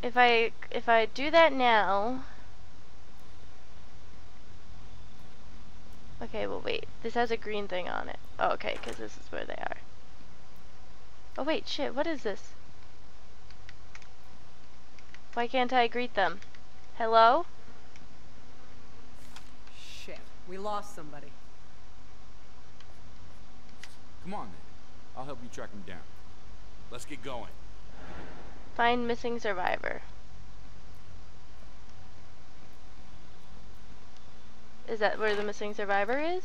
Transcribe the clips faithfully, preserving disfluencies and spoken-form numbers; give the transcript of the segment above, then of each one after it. If I if I do that now, okay. Well, wait. This has a green thing on it. Oh, okay, because this is where they are. Oh wait, shit. What is this? Why can't I greet them? Hello? Shit. We lost somebody. Come on, then. I'll help you track him down. Let's get going. Find missing survivor. Is that where the missing survivor is?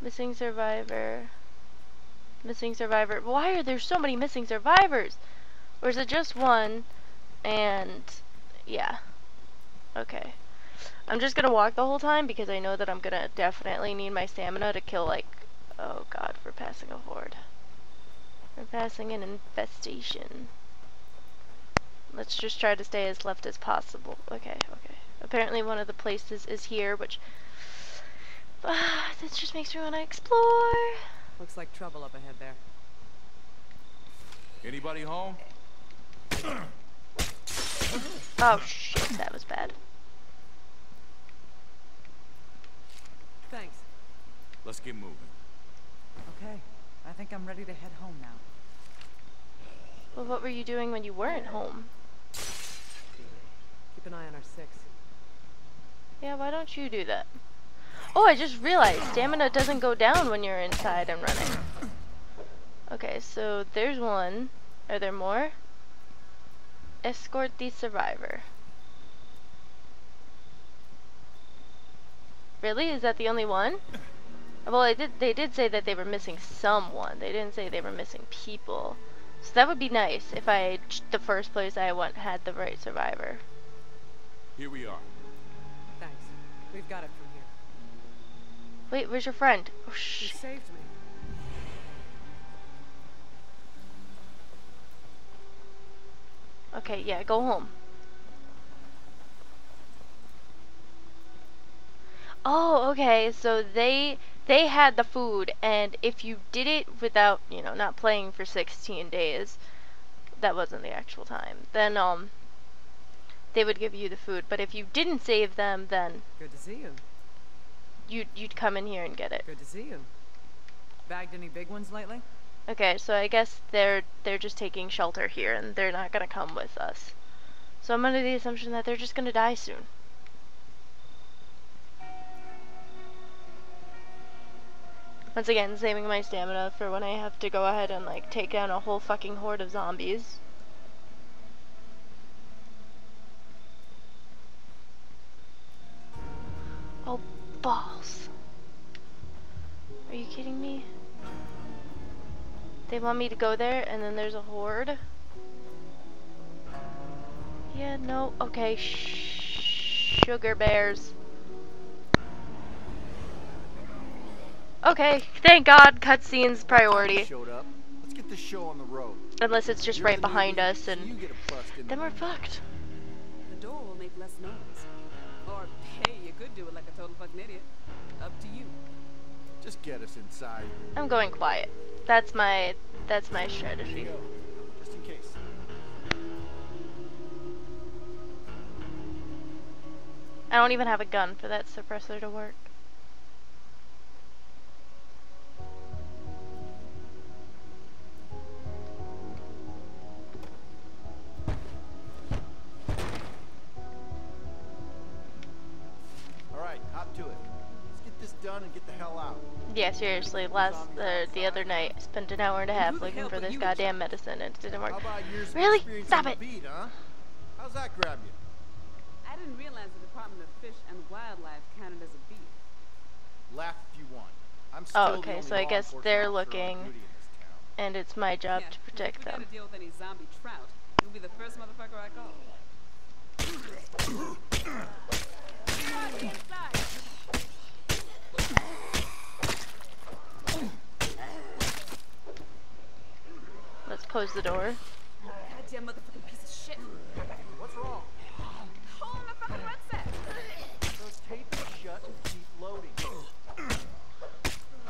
Missing survivor. Missing survivor. Why are there so many missing survivors? Or is it just one? And yeah. Okay. I'm just gonna walk the whole time because I know that I'm gonna definitely need my stamina to kill, like, oh god, we're passing a horde. We're passing an infestation. Let's just try to stay as left as possible. Okay, okay. Apparently one of the places is here, which ah, this just makes me want to explore. Looks like trouble up ahead there. Anybody home? Oh shit, that was bad. Thanks. Let's get moving. Okay, I think I'm ready to head home now. Well, what were you doing when you weren't home? Keep an eye on our six. Yeah, why don't you do that? Oh, I just realized stamina doesn't go down when you're inside and running. Okay, so there's one. Are there more? Escort the survivor. Really? Is that the only one? Well, I did, they did say that they were missing someone. They didn't say they were missing people. So that would be nice if I, the first place I went, had the right survivor. Here we are. Thanks. We've got it from here. Wait, where's your friend? Oh, shit. You saved me. Okay, yeah, go home. Oh, okay, so they they had the food, and if you did it without, you know, not playing for sixteen days, that wasn't the actual time, then um they would give you the food. But if you didn't save them, then good to see you. You'd, you'd come in here and get it. Good to see you. Bagged any big ones lately? Okay, so I guess they're they're just taking shelter here, and they're not gonna come with us. So I'm under the assumption that they're just gonna die soon. Once again, saving my stamina for when I have to go ahead and, like, take down a whole fucking horde of zombies. Oh, balls. Are you kidding me? They want me to go there, and then there's a horde? Yeah, no, okay, shh, sugar bears. Okay, thank God, cutscenes priority. Showed up. Let's get this show on the road. Unless it's just You're right behind movie, us, and then we're fucked. The door will make less noise. Or, hey, you could do it like a total fucking idiot. Up to you. Just get us inside. I'm going quiet. That's my that's my strategy. Just in case. I don't even have a gun for that suppressor to work. Yeah, seriously, last uh, the other night, I spent an hour and a half looking for this goddamn medicine and it didn't work. Really? Stop it! Beat, huh? How's that grab you? I didn't realize the Department of Fish and Wildlife counted as a beat. Laugh if you want. I'm still oh, okay, so I guess they're looking, and it's my job yeah, to protect if we them. Gotta deal with any zombie trout, you'll be the first motherfucker I call. Come on, let's close the door. Goddamn motherfucking piece of shit. What's wrong? Hole in my fucking rucksack. Those tapes are shut and keep loading.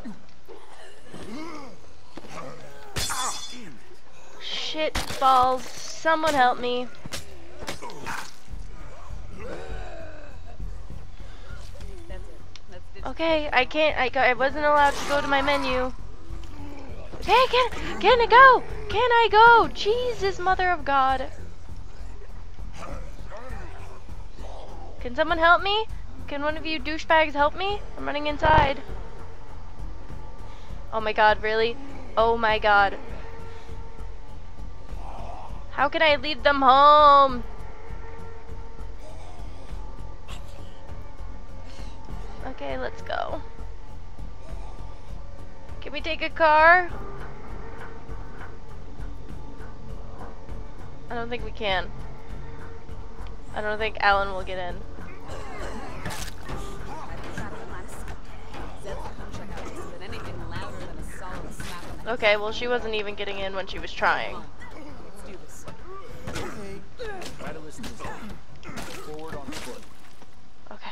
Damn it. shit balls. Someone help me. Okay, I can't. I, I wasn't allowed to go to my menu. Okay, can, can I go? Can I go? Jesus, mother of God. Can someone help me? Can one of you douchebags help me? I'm running inside. Oh my God, really? Oh my God. How can I lead them home? Okay, let's go. Can we take a car? I don't think we can. I don't think Alan will get in. Okay, well she wasn't even getting in when she was trying. Okay.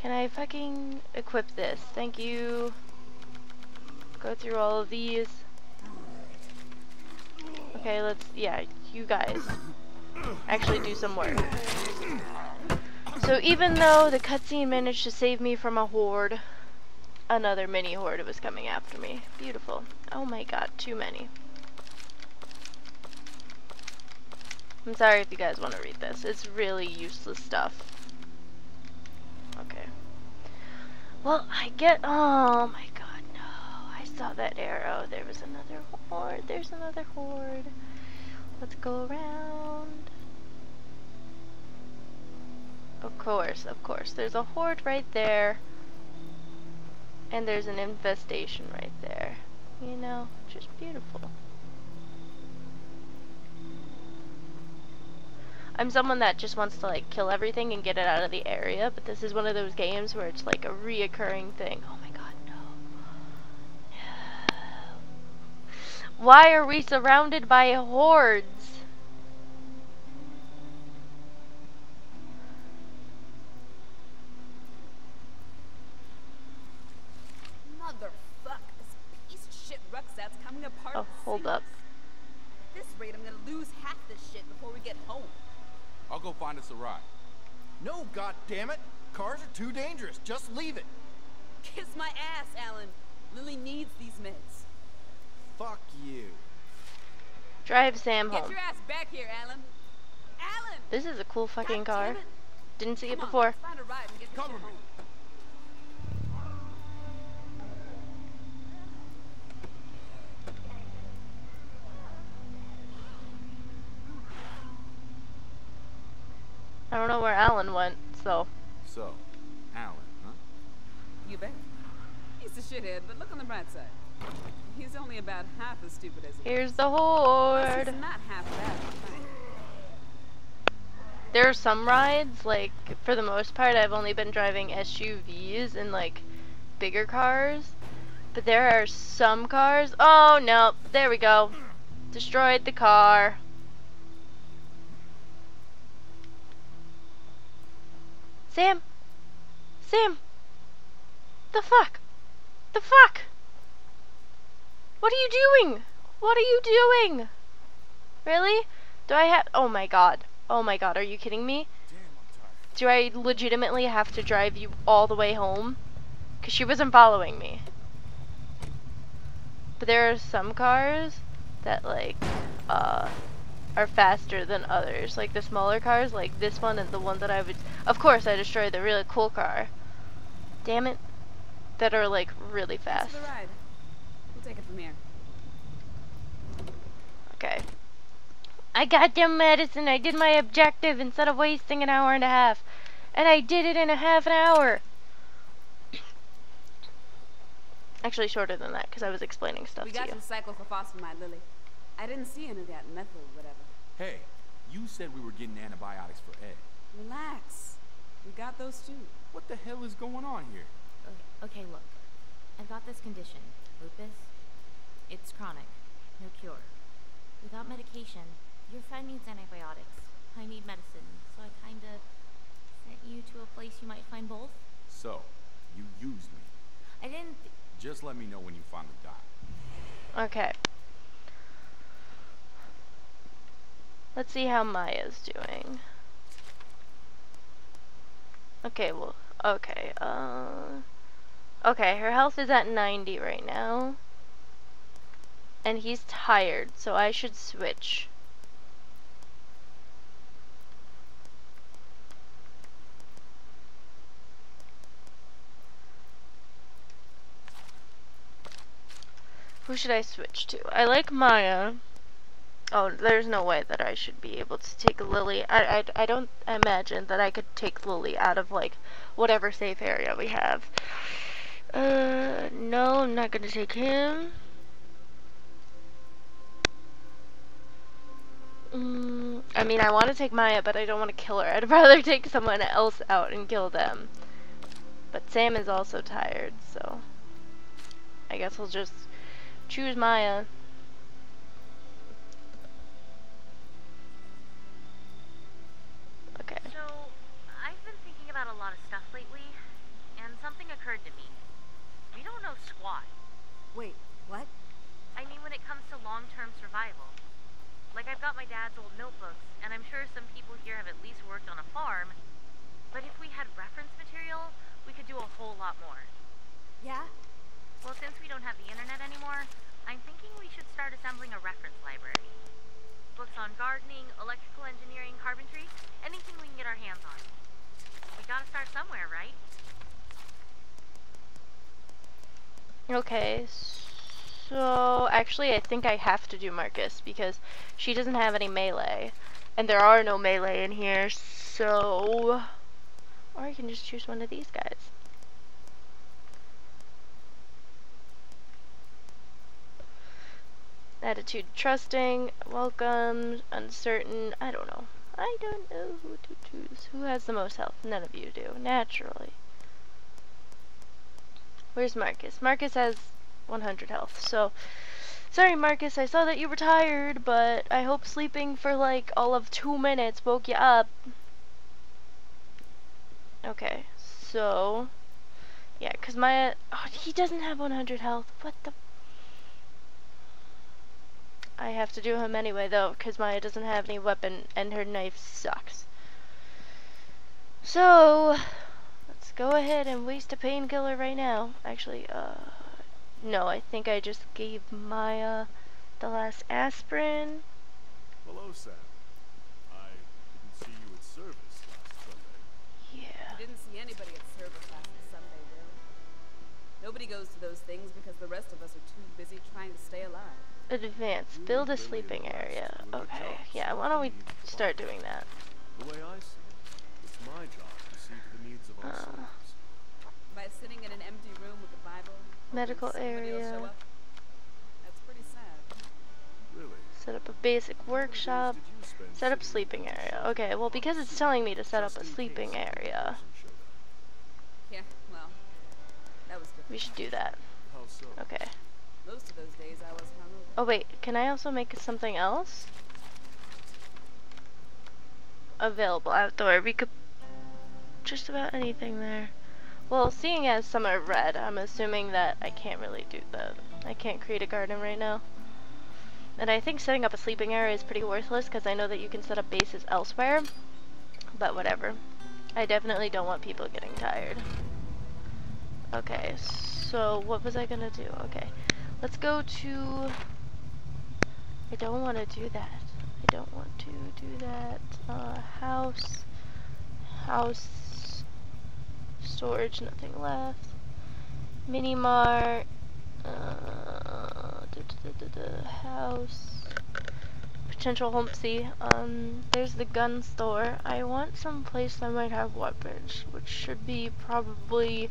Can I fucking equip this? Thank you. Go through all of these. Okay, let's, yeah, you guys actually do some work. So even though the cutscene managed to save me from a horde, another mini horde was coming after me. Beautiful. Oh my God, too many. I'm sorry if you guys want to read this. It's really useless stuff. Okay. Well, I get, oh my God, no. I saw that arrow. There was another horde. There's another horde. Let's go around. Of course, of course. There's a horde right there. And there's an infestation right there. You know, just beautiful. I'm someone that just wants to like kill everything and get it out of the area, but this is one of those games where it's like a reoccurring thing. Oh my God, no. No. Why are we surrounded by hordes? Oh, hold up. This rate, I'm gonna lose half this shit before we get home. I'll go find us a ride. No, goddammit! Cars are too dangerous. Just leave it. Kiss my ass, Alan. Lily needs these meds. Fuck you. Drive Sam home. Get your ass back here, Alan. Alan! This is a cool fucking car. Didn't see it before. Find a ride and get cover me. I don't know where Alan went, so. So, Alan, huh? You bet. He's a shithead, but look on the bright side. He's only about half as stupid as he is. Here's the horde. He's not half bad. There are some rides, like, for the most part, I've only been driving S U Vs and, like, bigger cars. But there are some cars. Oh, no. There we go. Destroyed the car. Sam! Sam! The fuck? The fuck? What are you doing? What are you doing? Really? Do I have- oh my God. Oh my God, are you kidding me? Do I legitimately have to drive you all the way home? Because she wasn't following me. But there are some cars that like, uh... are faster than others, like the smaller cars, like this one and the one that I would, of course I destroyed the really cool car, damn it, that are like really fast. The ride. We'll take it from here. Okay, I got them medicine, I did my objective instead of wasting an hour and a half, and I did it in a half an hour. Actually shorter than that because I was explaining stuff we to you. We got some cyclophosphamide, Lily. I didn't see any of that methyl, whatever. Hey, you said we were getting antibiotics for Ed. Relax. We got those too. What the hell is going on here? Okay, okay, look. I've got this condition, lupus. It's chronic. No cure. Without medication, your friend needs antibiotics. I need medicine, so I kinda sent you to a place you might find both. So, you used me. I didn't... Th Just let me know when you find the doc. Okay. Let's see how Maya's doing. Okay, well, okay, uh... okay, her health is at ninety right now. And he's tired, so I should switch. Who should I switch to? I like Maya. Oh, there's no way that I should be able to take Lily. I, I, I don't imagine that I could take Lily out of, like, whatever safe area we have. Uh, no, I'm not gonna take him. Mm, I mean, I want to take Maya, but I don't want to kill her. I'd rather take someone else out and kill them. But Sam is also tired, so I guess we'll just choose Maya. Okay. So, I've been thinking about a lot of stuff lately, and something occurred to me. We don't know squat. Wait, what? I mean, when it comes to long-term survival. Like, I've got my dad's old notebooks, and I'm sure some people here have at least worked on a farm, but if we had reference material, we could do a whole lot more. Yeah? Well, since we don't have the internet anymore, I'm thinking we should start assembling a reference library. Books on gardening, electrical engineering, carpentry, anything we can get our hands on. We gotta start somewhere, right? Okay, so actually I think I have to do Marcus because she doesn't have any melee. And there are no melee in here, so... Or I can just choose one of these guys. Attitude trusting, welcome, uncertain, I don't know. I don't know who to choose. Who has the most health? None of you do, naturally. Where's Marcus? Marcus has one hundred health, so... Sorry, Marcus, I saw that you were tired, but I hope sleeping for, like, all of two minutes woke you up. Okay, so... Yeah, because Maya... Oh, he doesn't have one hundred health. What the... I have to do him anyway, though, because Maya doesn't have any weapon, and her knife sucks. So, let's go ahead and waste a painkiller right now. Actually, uh, no, I think I just gave Maya the last aspirin. Hello, Sam. I didn't see you at service last Sunday. Yeah. I didn't see anybody at service last Sunday, really. Nobody goes to those things because the rest of us are too busy trying to stay alive. Advance. Build a sleeping area. Okay. Yeah, why don't we start doing that? The way I see it, it's my job to see to the needs of ourselves. By sitting in an empty room with a Bible. Medical area. That's pretty sad. Really? Set up a basic workshop. Set up sleeping area. Okay, well, because it's telling me to set up a sleeping area. Yeah, well, that was different. We should do that. Okay. Most of those days I was hungover. Oh wait, can I also make something else? Available outdoor. We could just about anything there. Well, seeing as some are red, I'm assuming that I can't really do that. I can't create a garden right now. And I think setting up a sleeping area is pretty worthless because I know that you can set up bases elsewhere. But whatever. I definitely don't want people getting tired. Okay, so what was I gonna do? Okay. Let's go to... I don't want to do that. I don't want to do that. Uh, house. House. Storage, nothing left. Mini Mart. Uh, da, da, da, da, da, house. Potential homepsy. Um, there's the gun store. I want some place that might have weapons, which should be probably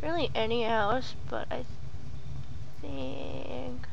really any house, but I think... think